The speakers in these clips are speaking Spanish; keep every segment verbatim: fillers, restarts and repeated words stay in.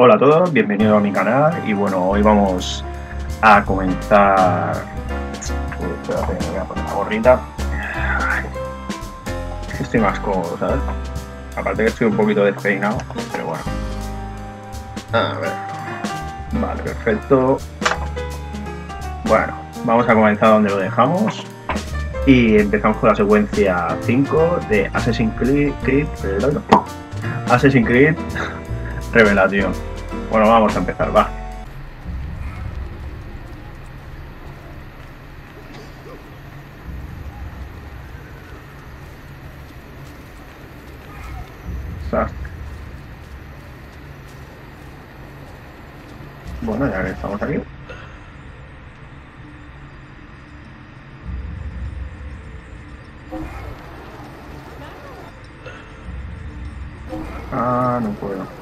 Hola a todos, bienvenidos a mi canal. Y bueno, hoy vamos a comenzar. Uy, espérate, me voy a poner la gorrita. Estoy más cómodo, ¿sabes? Aparte que estoy un poquito despeinado, pero bueno. A ver. Vale, perfecto. Bueno, vamos a comenzar donde lo dejamos. Y empezamos con la secuencia cinco de Assassin's Creed, Creed Assassin's Creed Revelations. Bueno, vamos a empezar, va. Bueno, ya que estamos aquí. Ah, no puedo.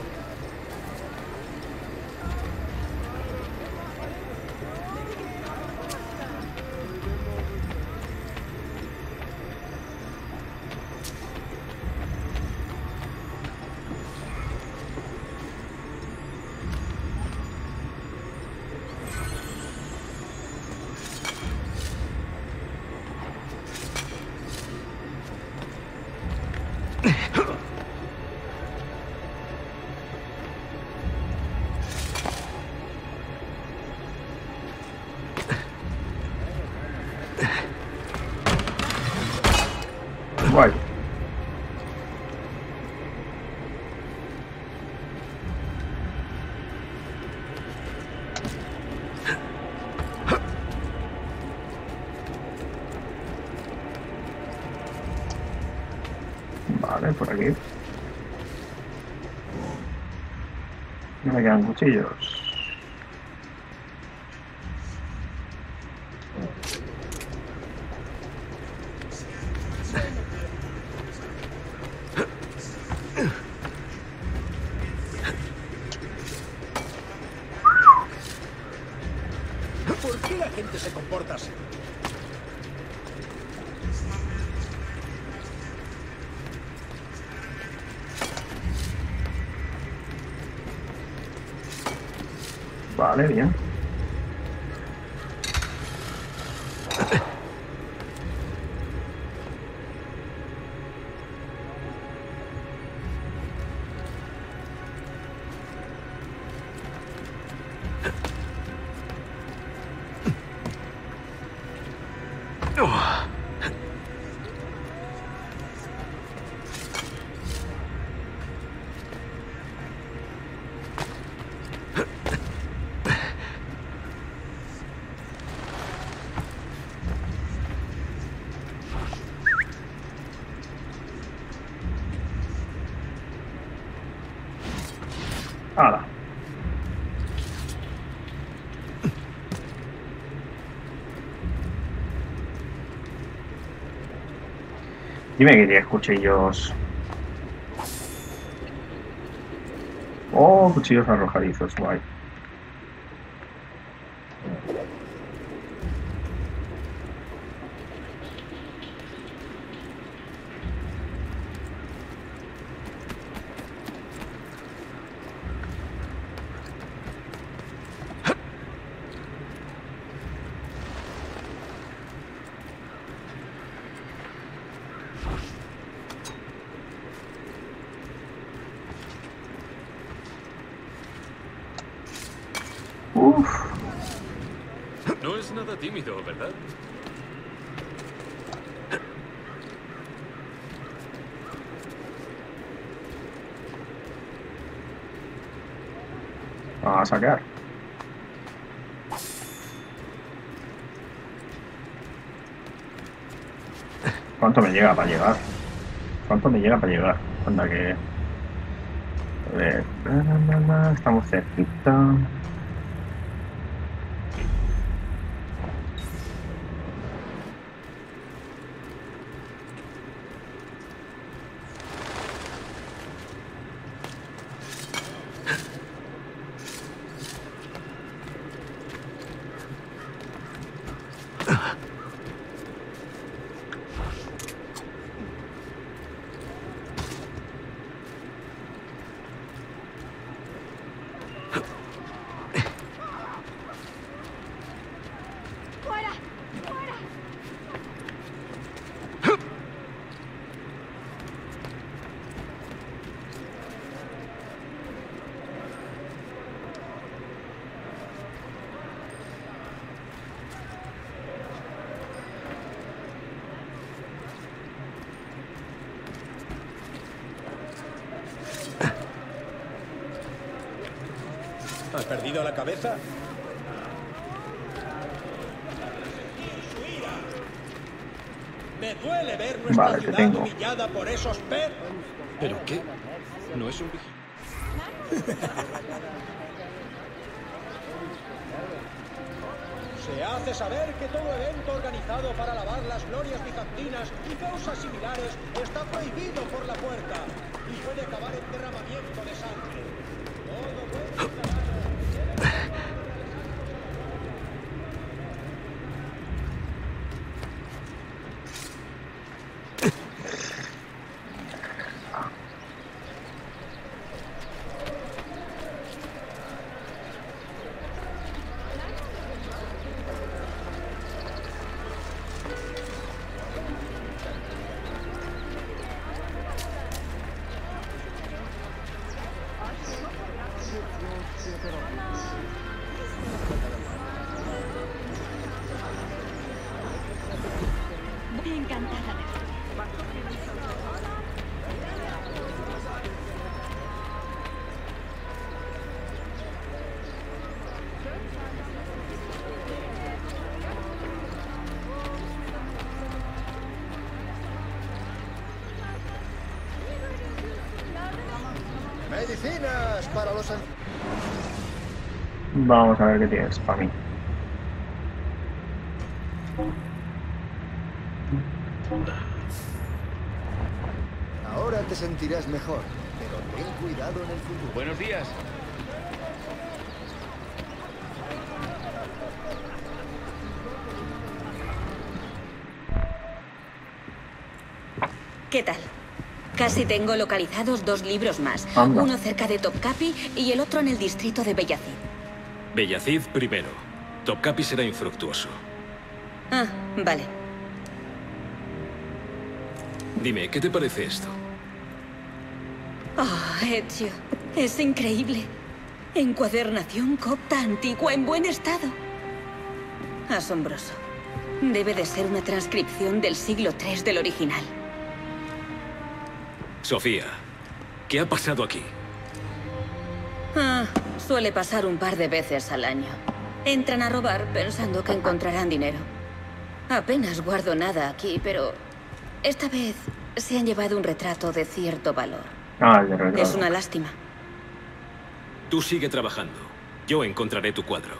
Guay. Vale, por aquí. No me quedan cuchillos. Vale, bien. Ala. Dime que tienes cuchillos. Oh, cuchillos arrojadizos, guay. Uf. No es nada tímido, ¿verdad? Vamos a sacar. ¿Cuánto me llega para llegar? ¿Cuánto me llega para llegar? Anda que... A ver... Estamos cerquita... ¿Has perdido la cabeza? Me duele ver nuestra vale, ciudad tengo. humillada por esos perros. ¿Pero qué? No es un vigilante. Se hace saber que todo evento organizado para alabar las glorias bizantinas y causas similares está prohibido por la puerta y puede acabar en derramamiento de sangre. Todo buen ciudadano debe estar para los... Vamos a ver qué tienes para mí. Ahora te sentirás mejor, pero ten cuidado en el futuro. Buenos días. ¿Qué tal? Casi tengo localizados dos libros más. Anda. Uno cerca de Topkapi y el otro en el distrito de Bellacid. Bellacid primero. Topkapi será infructuoso. Ah, vale. Dime, ¿qué te parece esto? Oh, Ezio, es increíble. Encuadernación copta antigua en buen estado. Asombroso. Debe de ser una transcripción del siglo tercero del original. Sofía, ¿qué ha pasado aquí? Ah, suele pasar un par de veces al año. Entran a robar pensando que encontrarán dinero. Apenas guardo nada aquí, pero... esta vez se han llevado un retrato de cierto valor. Ah, el retrato. Es una lástima. Tú sigue trabajando. Yo encontraré tu cuadro.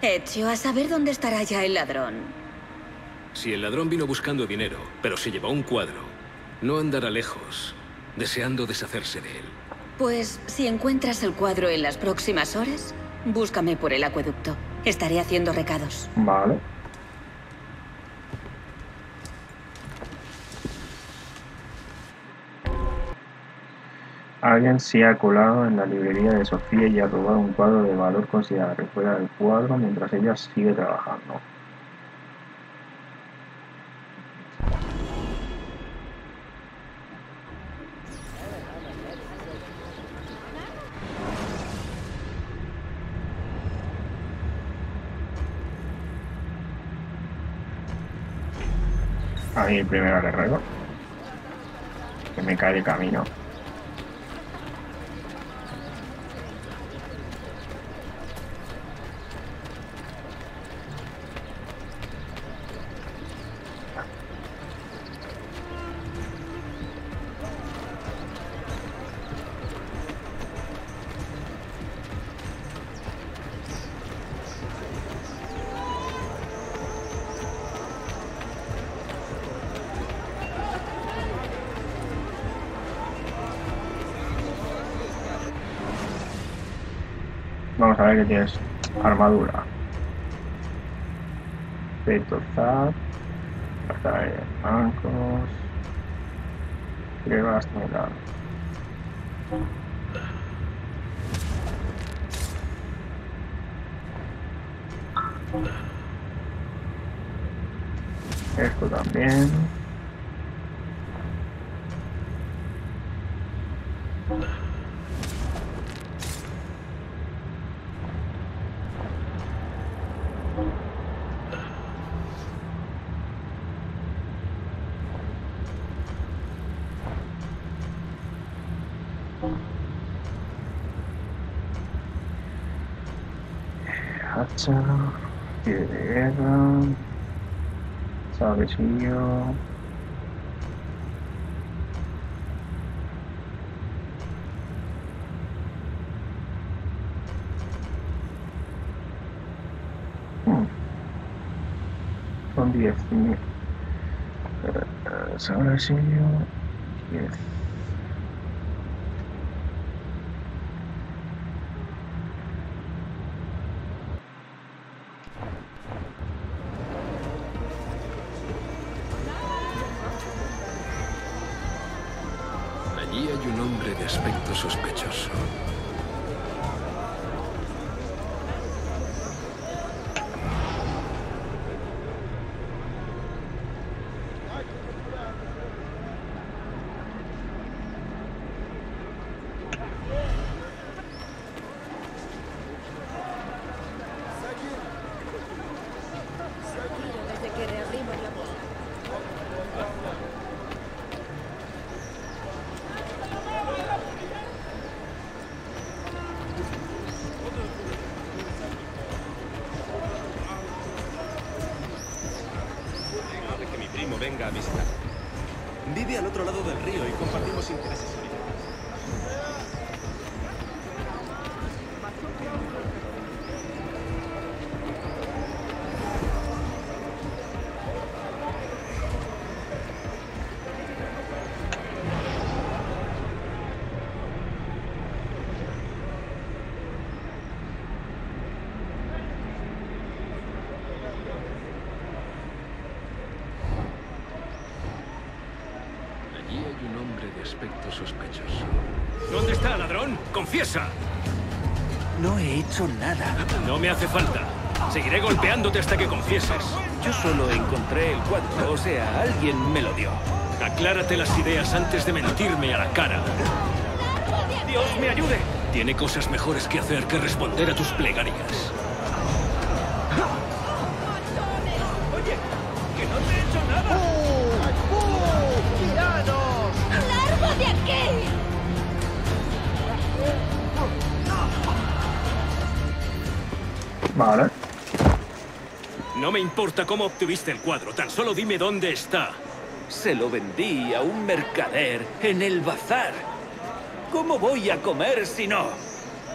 Ezio, a saber dónde estará ya el ladrón. Si el ladrón vino buscando dinero, pero se llevó un cuadro... no andará lejos, deseando deshacerse de él. Pues, si encuentras el cuadro en las próximas horas, búscame por el acueducto. Estaré haciendo recados. Vale. Alguien se ha colado en la librería de Sofía y ha robado un cuadro de valor considerable fuera del cuadro mientras ella sigue trabajando. Ahí el primero guerrero. Que me cae de camino. Vamos a ver que tienes armadura. Peto zap. Hasta ahí. Bancos. Crevas, metal. Esto también. hacha, pie de guerra, sabecillo. Hmm. Son diez, mil. Sabecillo, diez. Sospechoso. Venga a visitar. Vive al otro lado del río y compartimos intereses sospechosos. ¿Dónde está, ladrón? ¡Confiesa! No he hecho nada. No me hace falta. Seguiré golpeándote hasta que confieses. Yo solo encontré el cuadro, o sea, alguien me lo dio. Aclárate las ideas antes de mentirme a la cara. ¡Dios me ayude! Tiene cosas mejores que hacer que responder a tus plegarias. ¡Oye! ¡Que no te he hecho nada! ¡Uh! ¡Uh! ¡Tiranos! ¡De aquí! Vale. No me importa cómo obtuviste el cuadro, tan solo dime dónde está. Se lo vendí a un mercader en el bazar. ¿Cómo voy a comer si no?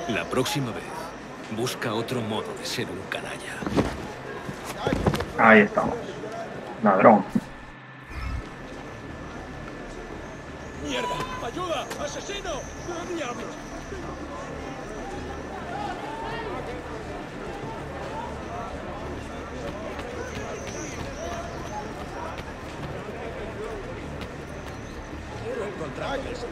La próxima vez, busca otro modo de ser un canalla. Ahí estamos. Ladrón. ¡Mierda! ¡Ayuda! ¡Asesino! ¡Qué diablos! Quiero encontrarles.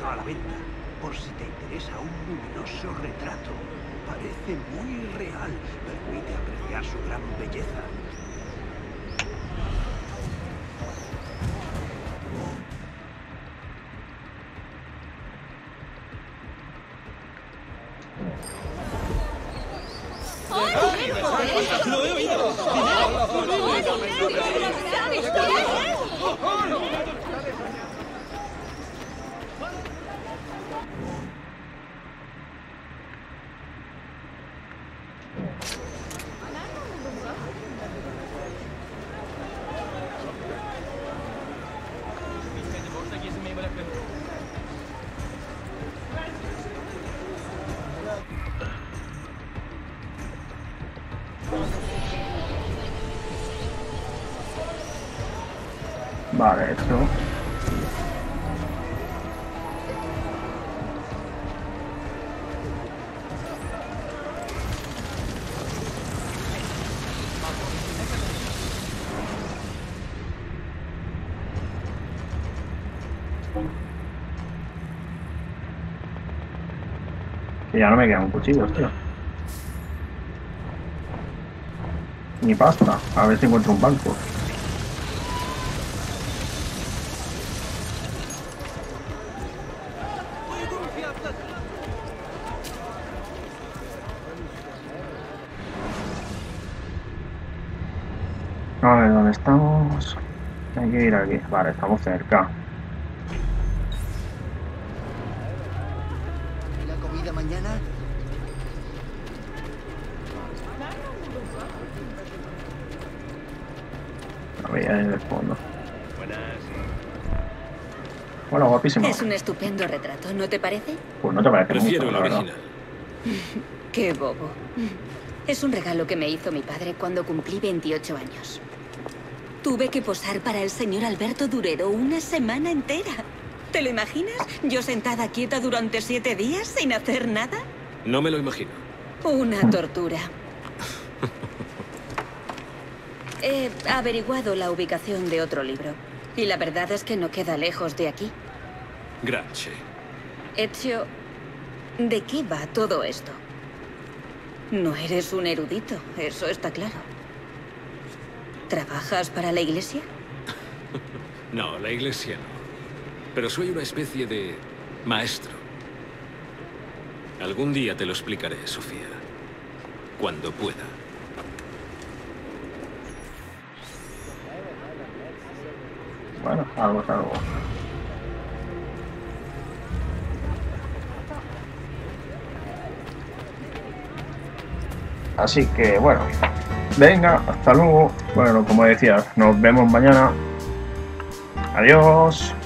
A la venta, por si te interesa un luminoso retrato. Parece muy real, permite apreciar su gran belleza. Vale, esto. Que ya no me quedan un cuchillo, tío. Ni pasta. A ver si encuentro un banco. A ver, ¿dónde estamos? Hay que ir aquí. Vale, estamos cerca. ¿La comida mañana? La veía en el fondo. Buenas. Hola, guapísimo. Es un estupendo retrato, ¿no te parece? Pues no te parece. Prefiero mucho, la original. Qué bobo. Es un regalo que me hizo mi padre cuando cumplí veintiocho años. Tuve que posar para el señor Alberto Durero una semana entera. ¿Te lo imaginas? Yo sentada quieta durante siete días sin hacer nada. No me lo imagino. Una tortura. He averiguado la ubicación de otro libro. Y la verdad es que no queda lejos de aquí. Gracias. Ezio, ¿de qué va todo esto? No eres un erudito, eso está claro. ¿Trabajas para la iglesia? No, la iglesia no. Pero soy una especie de maestro. Algún día te lo explicaré, Sofía. Cuando pueda. Bueno, algo es algo. Así que, bueno, venga, hasta luego. Bueno, como decía, nos vemos mañana. Adiós.